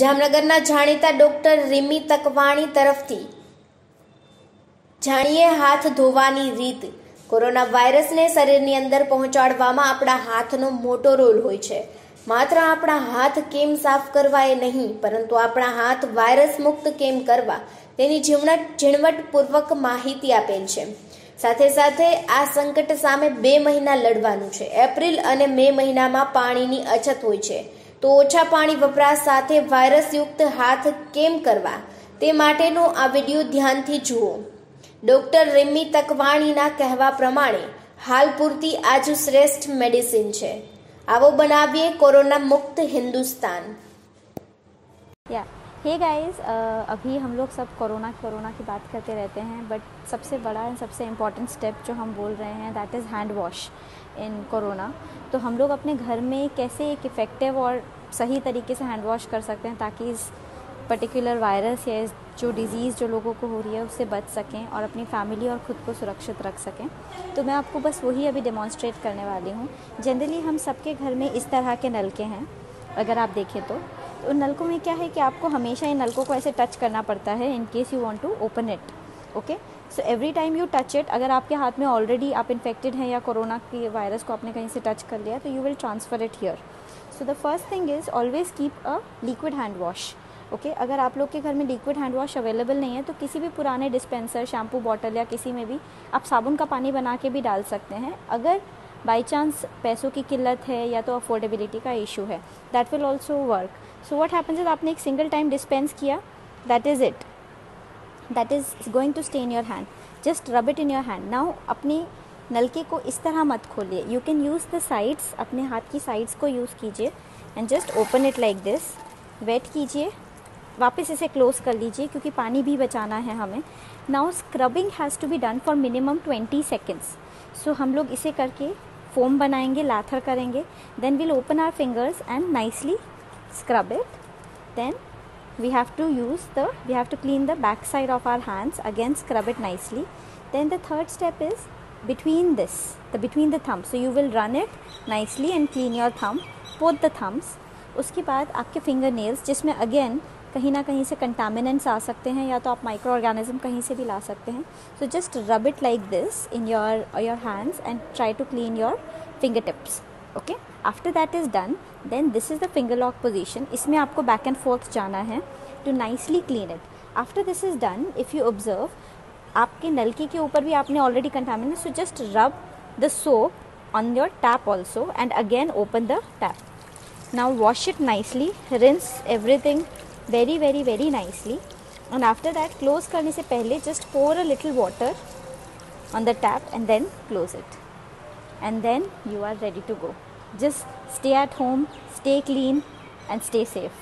જામનગરના જાણીતા ડોક્ટર રીમી તકવાણી તરફથી જાણીએ હાથ ધોવાની રીત। કોરોના વાયરસને શરીરની અંદર પહોંચાડવામાં આપણા હાથનો મોટો રોલ હોય છે। માત્ર આપણા હાથ કેમ સાફ કરવા એ નહીં, પરંતુ આપણા હાથ વાયરસ મુક્ત કેમ કરવા તેની ઝીણવટપૂર્વક માહિતી આપેલ છે। સાથે સાથે આ સંકટ સામે 2 મહિના લડવાનું છે। એપ્રિલ અને મે મહિનામાં પાણીની અછત હોય છે, તો ઓછા પાણી વપરાશ સાથે વાયરસયુક્ત હાથ કેમ કરવા તે માટેનો આ વિડીયો ધ્યાનથી જુઓ। ડોક્ટર રીમી તકવાણીના કહેવા પ્રમાણે હાલ પૂરતી આજ શ્રેષ્ઠ મેડિસિન છે। આવો બનાવીએ કોરોના મુક્ત હિન્દુસ્તાન। हे गाइस, अभी हम लोग सब कोरोना की बात करते रहते हैं, बट सबसे बड़ा एंड सबसे इम्पॉर्टेंट स्टेप जो हम बोल रहे हैं that is hand wash in corona. तो हम लोग अपने घर में कैसे एक इफ़ेक्टिव और सही तरीके से हैंड वॉश कर सकते हैं ताकि इस पर्टिकुलर वायरस या जो डिज़ीज़ जो लोगों को हो रही है उससे बच सकें और अपनी फैमिली और ख़ुद को सुरक्षित रख सकें। तो मैं आपको बस वही अभी डेमॉन्स्ट्रेट करने वाली हूँ। जनरली हम सबके घर में इस तरह के नलके हैं। अगर आप देखें तो नलकों में क्या है कि आपको हमेशा इन नलकों को ऐसे टच करना पड़ता है in case you want to open it. Okay, so every time you touch it, अगर आपके हाथ में ऑलरेडी आप इन्फेक्टेड हैं या कोरोना के वायरस को आपने कहीं से टच कर लिया तो you will transfer it here. So the first thing is always keep a liquid hand wash. Okay, अगर आप लोग के घर में लिक्विड हैंड वॉश अवेलेबल नहीं है तो किसी भी पुराने डिस्पेंसर, शैम्पू बॉटल या किसी में भी आप साबुन का पानी बना के भी डाल सकते हैं। अगर बाई चांस पैसों की किल्लत है या तो अफोर्डेबिलिटी का इशू है, that will also work. So what happens is आपने एक सिंगल टाइम डिस्पेंस किया, that is it, that is going to stay in your hand. Just rub it in your hand. Now अपने नलके को इस तरह मत खोलिए, you can use the sides, अपने हाथ की साइड्स को यूज़ कीजिए and just open it like this. Wait कीजिए, वापस इसे क्लोज कर लीजिए क्योंकि पानी भी बचाना है हमें। Now scrubbing has to be done for minimum 20 seconds. So हम लोग इसे करके फोम बनाएंगे, लाथर करेंगे, then we'll open our fingers and nicely scrub it, then we have to clean the back side of our hands, again scrub it nicely. Then the third step is between the thumb, so you will run it nicely and clean your thumb, both the thumbs। उसके बाद आपके finger nails, जिसमें again कहीं ना कहीं से contaminants आ सकते हैं या तो आप माइक्रो ऑर्गेनिज्म कहीं से भी ला सकते हैं, so just rub it like this in your hands and try to clean your finger tips. Okay, after that is done then this is the finger lock position. इसमें आपको बैक एंड फोर्थ जाना है to nicely clean it. After this is done, if you observe आपके नलके के ऊपर भी आपने already contaminate, so just rub the soap on your tap also and again open the tap. Now wash it nicely, rinse everything very very very nicely and after that close करने से पहले just pour a little water on the tap and then close it and then you are ready to go. Just stay at home, stay clean and stay safe.